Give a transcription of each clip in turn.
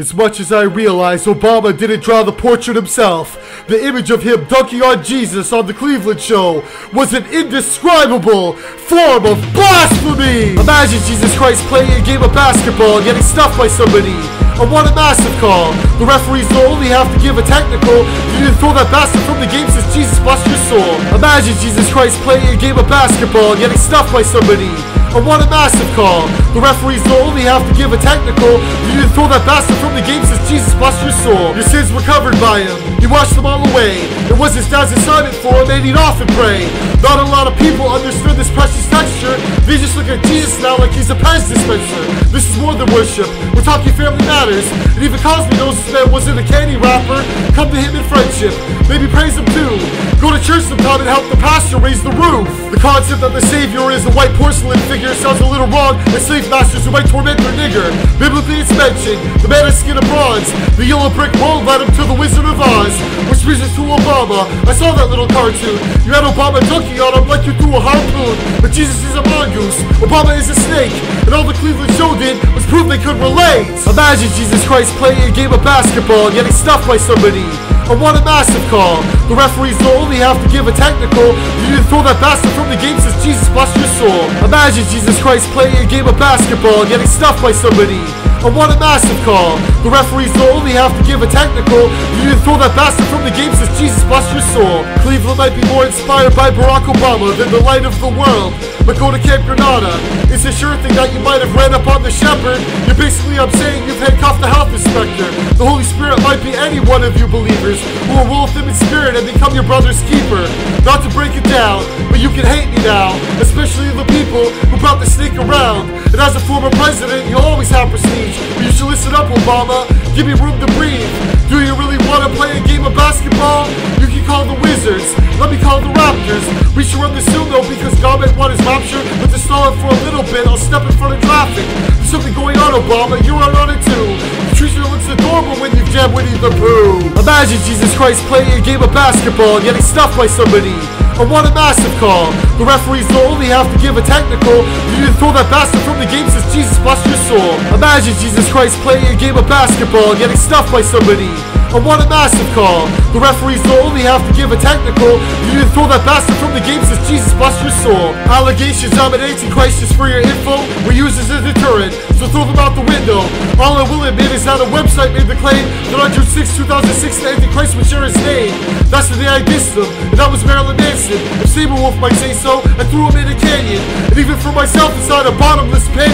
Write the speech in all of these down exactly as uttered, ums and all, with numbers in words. As much as I realize Obama didn't draw the portrait himself, the image of him dunking on Jesus on The Cleveland Show was an indescribable form of blasphemy! Imagine Jesus Christ playing a game of basketball and getting stuffed by somebody. I want a massive call. The referees will only have to give a technical. You didn't throw that bastard from the game since Jesus blessed your soul. Imagine Jesus Christ playing a game of basketball and getting stuffed by somebody. I want a massive call. The referees will only have to give a technical. You didn't throw that bastard from the game since Jesus blessed your soul. Your sins were covered by him. He washed them all away. It was his dad's assignment for him, and he'd often pray. Not a lot of people understood this precious texture. They just look at Jesus now like he's a Pez Dispenser. This is more than worship. We're talking Family Matters. And even Cosby knows this man wasn't a candy wrapper. Come to him in friendship. Maybe praise him too. Go to church sometime and help the pastor raise the roof. The concept that the Savior is a white porcelain figure sounds a little wrong as slave masters who might torment their nigger. Biblically it's mentioned, the man is skin of bronze. The yellow brick road led him to the Wizard of Oz, which brings us to Obama. I saw that little cartoon. You had Obama dunking on him like you threw a harpoon. But Jesus is a mongoose, Obama is a snake. And all the Cleveland Show did was prove they could relate. Imagine Jesus Christ playing a game of basketball and getting stuffed by somebody. I want a massive call. The referees will only have to give a technical. You didn't throw that bastard from the game since Jesus blessed your soul. Imagine Jesus Christ playing a game of basketball and getting stuffed by somebody. I want a massive call. The referees will only have to give a technical. You didn't throw that bastard from the game since Jesus blessed your soul. Cleveland might be more inspired by Barack Obama than the light of the world. But go to Camp Granada. It's a sure thing that you might have ran upon the shepherd. You're basically I'm saying you've handcuffed the health inspector. The Holy Spirit might be any one of you believers who are one with him in spirit and become your brother's keeper. Not to break it down, but you can hate me now, especially the people who brought the snake around. And as a former president, you always have prestige, but you should listen up, Obama. Give me room to breathe. Do you really want to play a game of basketball? You can call the Wizards. Let me call the Raptors. We should run this soon though because Gobert won his rapture, but to stall it for a little bit, I'll step in front of traffic. There's something going on, Obama. You're on it too. Patricia looks adorable when you jab Winnie the Pooh. Imagine Jesus Christ playing a game of basketball and getting stuffed by somebody. I want a massive call. The referees will only have to give a technical. You didn't throw that bastard from the game since Jesus blessed your soul. Imagine Jesus Christ playing a game of basketball and getting stuffed by somebody. I want a massive call. The referees will only have to give a technical. You didn't throw that bastard from the game since Jesus blessed your soul. Allegations dominating crisis for your info were used as a deterrent, so throw them out the window. All I will admit is that a website made the claim that on June sixth, two thousand six, the Antichrist would share his name. That's the day I dissed him, and that was Marilyn Manson. If Saberwolf might say so, I threw him in a canyon. And even for myself inside a bottomless pit,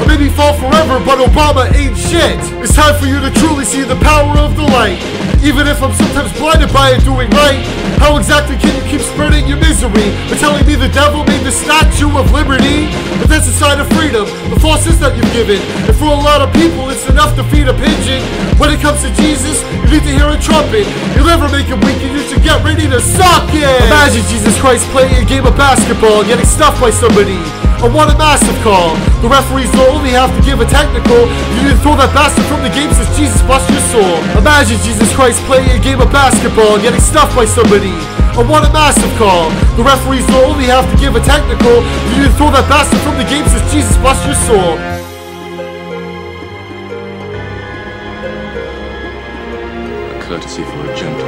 I made me fall forever, but Obama ain't shit. It's time for you to truly see the power of the light. Even if I'm sometimes blinded by it doing right, how exactly can you keep spreading your misery by telling me the devil made the Statue of Liberty? But that's a sign of freedom, the falseness that you've given. And for a lot of people, it's enough to feed a pigeon. When it comes to Jesus, you need to hear a trumpet. You'll never make him weak, and you should get ready to suck it. Imagine Jesus Christ playing a game of basketball and getting stuffed by somebody. I want a massive call. The referees will only have to give a technical. You didn't throw that bastard from the game since Jesus blessed your soul. Imagine Jesus Christ playing a game of basketball and getting stuffed by somebody. I want a massive call. The referees will only have to give a technical. You didn't throw that bastard from the game since Jesus blessed your soul. A courtesy for a gentleman.